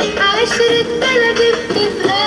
I should have been a